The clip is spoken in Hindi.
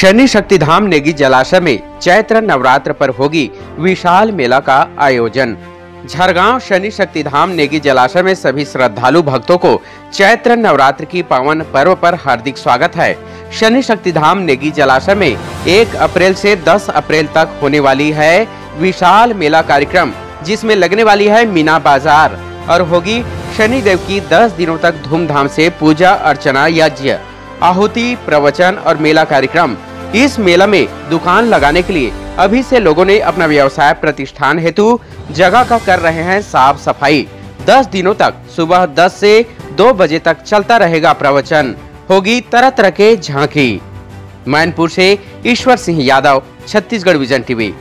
शनि शक्तिधाम नेगी जलाशय में चैत्र नवरात्र पर होगी विशाल मेला का आयोजन। झारगाँव शनि शक्तिधाम नेगी जलाशय में सभी श्रद्धालु भक्तों को चैत्र नवरात्र की पावन पर्व पर हार्दिक स्वागत है। शनि शक्तिधाम नेगी जलाशय में 1 अप्रैल से 10 अप्रैल तक होने वाली है विशाल मेला कार्यक्रम, जिसमें लगने वाली है मीना बाजार और होगी शनिदेव की 10 दिनों तक धूमधाम से पूजा अर्चना, यज्ञ, आहुति, प्रवचन और मेला कार्यक्रम। इस मेला में दुकान लगाने के लिए अभी से लोगों ने अपना व्यवसाय प्रतिष्ठान हेतु जगह का कर रहे हैं साफ सफाई। 10 दिनों तक सुबह 10 से 2 बजे तक चलता रहेगा प्रवचन, होगी तरह तरह के झांकी। मैनपुर से ईश्वर सिंह यादव, छत्तीसगढ़ विजन टीवी।